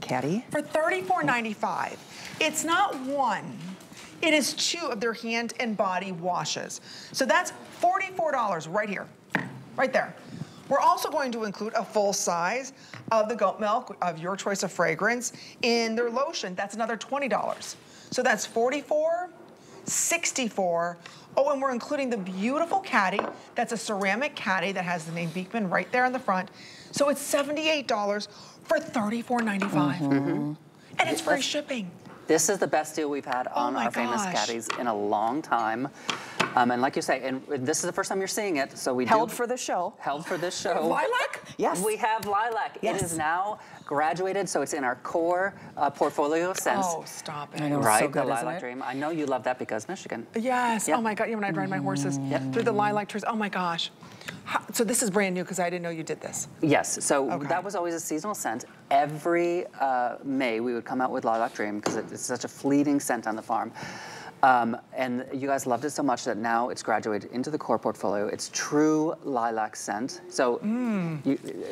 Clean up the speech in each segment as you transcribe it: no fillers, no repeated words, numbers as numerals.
Caddy. For $34.95. It's not one. It is two of their hand and body washes. So that's $44 right here, right there. We're also going to include a full size of the goat milk of your choice of fragrance in their lotion. That's another $20. So that's $44, $64. Oh, and we're including the beautiful caddy. That's a ceramic caddy that has the name Beekman right there on the front. So it's $78 for $34.95. Mm-hmm. And it's free shipping. This is the best deal we've had on our famous caddies in a long time. And like you say, and this is the first time you're seeing it, so we held for the show. Held for this show. Lilac? Yes. We have lilac. Yes. It is now graduated, so it's in our core portfolio sense. Oh, stop it. I know, right, so good, the Lilac Dream. I know you love that because Michigan. Yes. Yep. Oh my God, yeah, when I'd ride my horses through the lilac trees. Oh my gosh. So this is brand new because I didn't know you did this. Yes, so that was always a seasonal scent. Every May we would come out with Lilac Dream because it's such a fleeting scent on the farm. And you guys loved it so much that now it's graduated into the core portfolio. It's true lilac scent. So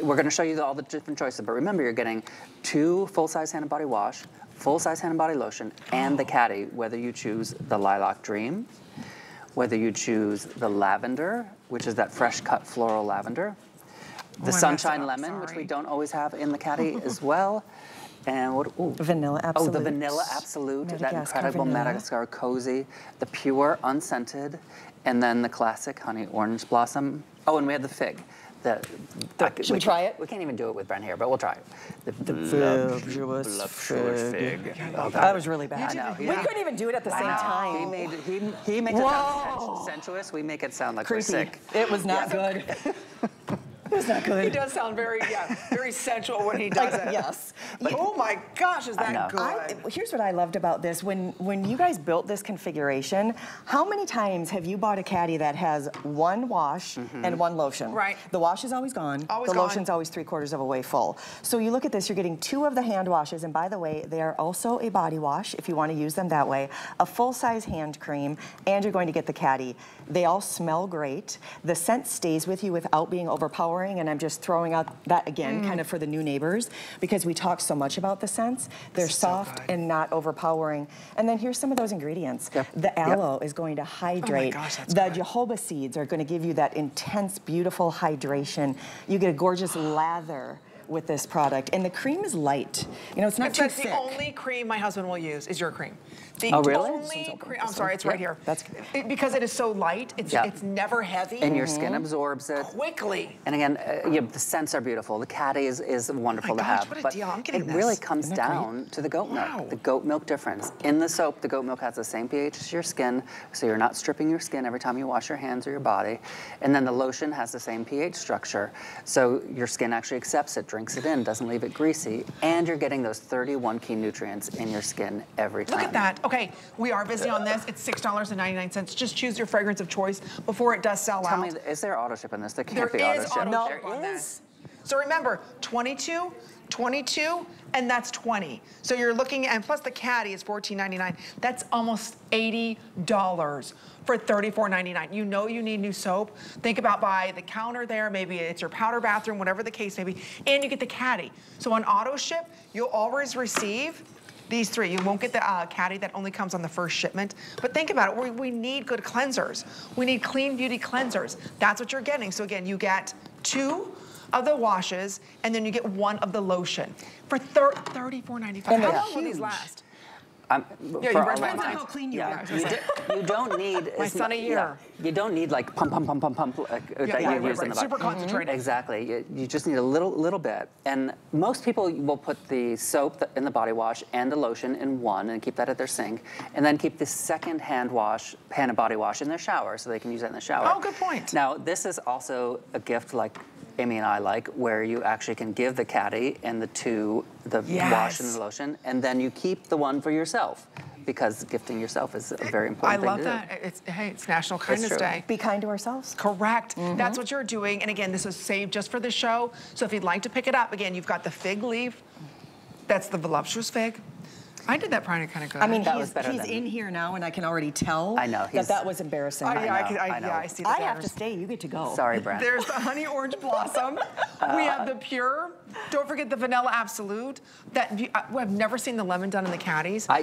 we're gonna show you all the different choices, but remember you're getting two full-size hand and body wash, full-size hand and body lotion, and the caddy, whether you choose the Lilac Dream, whether you choose the lavender, which is that fresh cut floral lavender, the sunshine lemon, which we don't always have in the caddy as well, and what, vanilla absolute. Oh, the vanilla absolute, that incredible Madagascar cozy, the pure unscented, and then the classic honey orange blossom. Oh, and we have the fig. Should we try it? We can't even do it with Brent here, but we'll try it. The voluptuous fig. Oh, that was really bad. We couldn't even do it at the same time. He makes it sound sensuous. We make it sound like we're sick. It was not good. It was not good. He does sound very, very sensual when he does it. Yes. But oh my gosh, is that good? Here's what I loved about this. When you guys built this configuration, how many times have you bought a caddy that has one wash and one lotion? Right. The wash is always gone. Always gone. The lotion's always 3/4 of a way full. So you look at this, you're getting two of the hand washes, and by the way, they are also a body wash, if you want to use them that way, a full-size hand cream, and you're going to get the caddy. They all smell great. The scent stays with you without being overpowering. And I'm just throwing out that again, kind of for the new neighbors, because we talk so much about the scents. They're soft and not overpowering. And then here's some of those ingredients. The aloe is going to hydrate. Oh my gosh, that's good. The jojoba seeds are going to give you that intense, beautiful hydration. You get a gorgeous lather with this product, and the cream is light. You know, it's not too thick. The only cream my husband will use is your cream. The only cream, I'm sorry, it's right here. That's good. Because it is so light, it's never heavy. And your skin absorbs it. Quickly. And again, the scents are beautiful. The caddy is wonderful to have. What a deal, I'm getting this. It really comes down to the goat milk, the goat milk difference. In the soap, the goat milk has the same pH as your skin, so you're not stripping your skin every time you wash your hands or your body. And then the lotion has the same pH structure, so your skin actually accepts it, drinks it in, doesn't leave it greasy, and you're getting those 31 key nutrients in your skin every time. Look at that. Okay, we are busy on this. It's $6.99. Just choose your fragrance of choice before it does sell out. Tell me, is there auto ship on this? There can't be auto ship. No, there is. So remember, 22, 22, and that's 20. So you're looking at, and plus the caddy is $14.99. That's almost $80 for $34.99. You know you need new soap. Think about by the counter there, maybe it's your powder bathroom, whatever the case may be, and you get the caddy. So on auto ship, you'll always receive these three. You won't get the caddy that only comes on the first shipment. But think about it, we need good cleansers. We need clean beauty cleansers. That's what you're getting. So again, you get two of the washes, and then you get one of the lotion for $34.95. How long will these last? Depends on how clean you are. You don't need a year. You don't need like pump that you use in the super concentrated. Exactly. You just need a little bit. And most people will put the soap in the body wash and the lotion in one and keep that at their sink, and then keep the second hand and body wash in their shower, so they can use that in the shower. Oh, good point. Now this is also a gift like Amy and I like, where you actually can give the caddy and the two, the wash and the lotion, and then you keep the one for yourself, because gifting yourself is a very important thing to do. I love that. It's National Kindness Day. Be kind to ourselves. Correct. That's what you're doing. And again, this is saved just for the show. So if you'd like to pick it up, again, you've got the fig leaf. That's the voluptuous fig. I did that probably kind of good. I mean, he's in here now, and I can already tell that was embarrassing. I see that. I have to stay. You get to go. Sorry, Brent. There's the honey orange blossom. We have the pure Don't forget the vanilla absolute. That I've never seen the lemon done in the caddies. I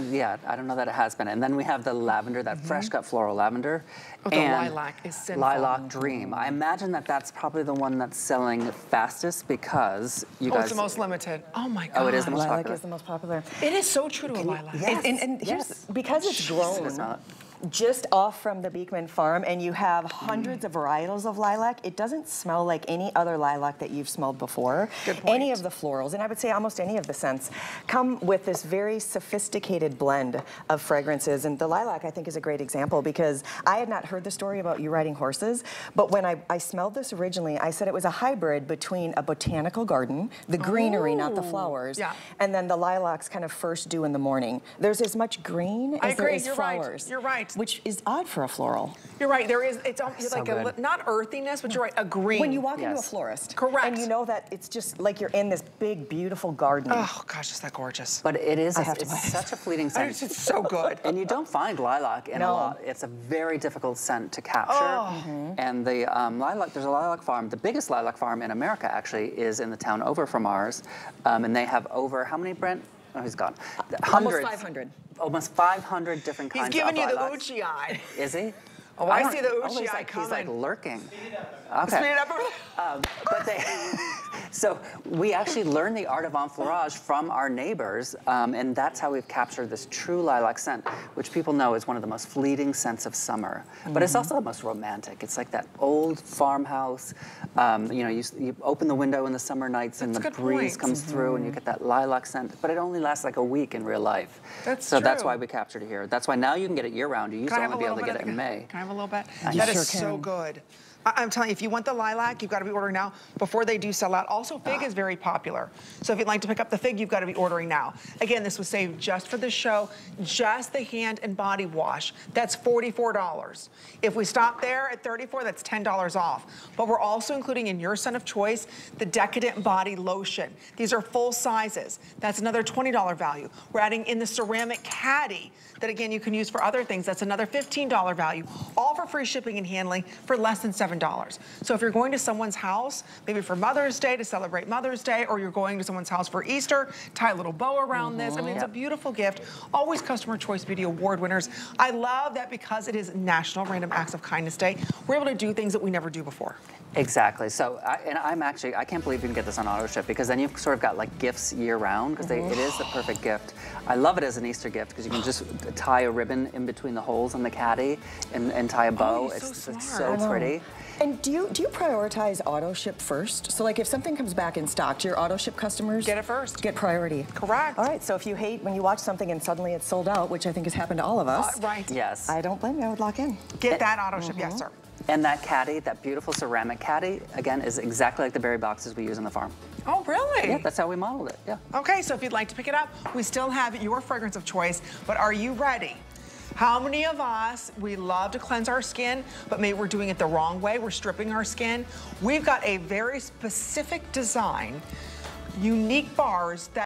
don't know that it has been. And then we have the lavender, that fresh cut floral lavender. Oh, the lilac is simple. Lilac Dream. I imagine that that's probably the one that's selling fastest because you guys. It's the most limited. Oh my God. Oh, it is the most popular. Lilac is the most popular. It is so true to a lilac. Yes. And here's, because it's grown just off from the Beekman farm and you have hundreds of varietals of lilac, it doesn't smell like any other lilac that you've smelled before. Good point. Any of the florals, and I would say almost any of the scents, come with this very sophisticated blend of fragrances. And the lilac, I think, is a great example because I had not heard the story about you riding horses, but when I smelled this originally, I said it was a hybrid between a botanical garden, the greenery, not the flowers, and then the lilacs kind of first dew in the morning. There's as much green as there is flowers. You're right. Which is odd for a floral. You're right, there is, it's almost so like a, not earthiness, but you're right, a green. When you walk into a florist. Correct. And you know that it's just like you're in this big, beautiful garden. Oh gosh, is that gorgeous. But it is, it's such a fleeting scent. It's so good. And you don't find lilac in a lot. It's a very difficult scent to capture. And the lilac, there's a lilac farm, the biggest lilac farm in America actually is in the town over from ours. And they have over, how many, Brent? Oh, he's gone. Hundreds, almost 500. Almost 500 different kinds of lilacs. He's giving you the Uchi eye. Is he? Oh, I see the Uchi eye coming. He's like lurking. Speed it up. Okay. Speed it up. But they, so we actually learned the art of enfleurage from our neighbors, and that's how we've captured this true lilac scent, which people know is one of the most fleeting scents of summer. But it's also the most romantic. It's like that old farmhouse. You know, you open the window in the summer nights and the breeze comes through and you get that lilac scent, but it only lasts like a week in real life. That's true. So that's why we captured it here. That's why now you can get it year round. You used to only be able to get it in May. Can I have a little bit? That is so good. I'm telling you, if you want the lilac, you've got to be ordering now before they do sell out. Also, fig is very popular. So if you'd like to pick up the fig, you've got to be ordering now. Again, this was saved just for the show, just the hand and body wash. That's $44. If we stop there at $34, that's $10 off. But we're also including in your scent of choice, the Decadent Body Lotion. These are full sizes. That's another $20 value. We're adding in the ceramic caddy that, again, you can use for other things. That's another $15 value, all for free shipping and handling for less than $7. So if you're going to someone's house, maybe for Mother's Day to celebrate Mother's Day, or you're going to someone's house for Easter, tie a little bow around this. I mean, it's a beautiful gift. Always Customer Choice Beauty Award winners. I love that because it is National Random Acts of Kindness Day, we're able to do things that we never do before. Exactly. So, I can't believe you can get this on auto ship because then you've sort of got like gifts year round because it is the perfect gift. I love it as an Easter gift because you can just tie a ribbon in between the holes in the caddy and tie a bow. It's so pretty. And do you prioritize auto ship first? So like if something comes back in stock, do your auto ship customers get it first? Get priority. Correct. All right, so if you hate when you watch something and suddenly it's sold out, which I think has happened to all of us. Right. Yes. I don't blame you, I would lock in. Get that auto ship, yes sir. And that caddy, that beautiful ceramic caddy, again, is exactly like the berry boxes we use on the farm. Oh, really? Yeah, that's how we modeled it, yeah. Okay, so if you'd like to pick it up, we still have your fragrance of choice, but are you ready? How many of us, we love to cleanse our skin, but maybe we're doing it the wrong way, we're stripping our skin. We've got a very specific design, unique bars that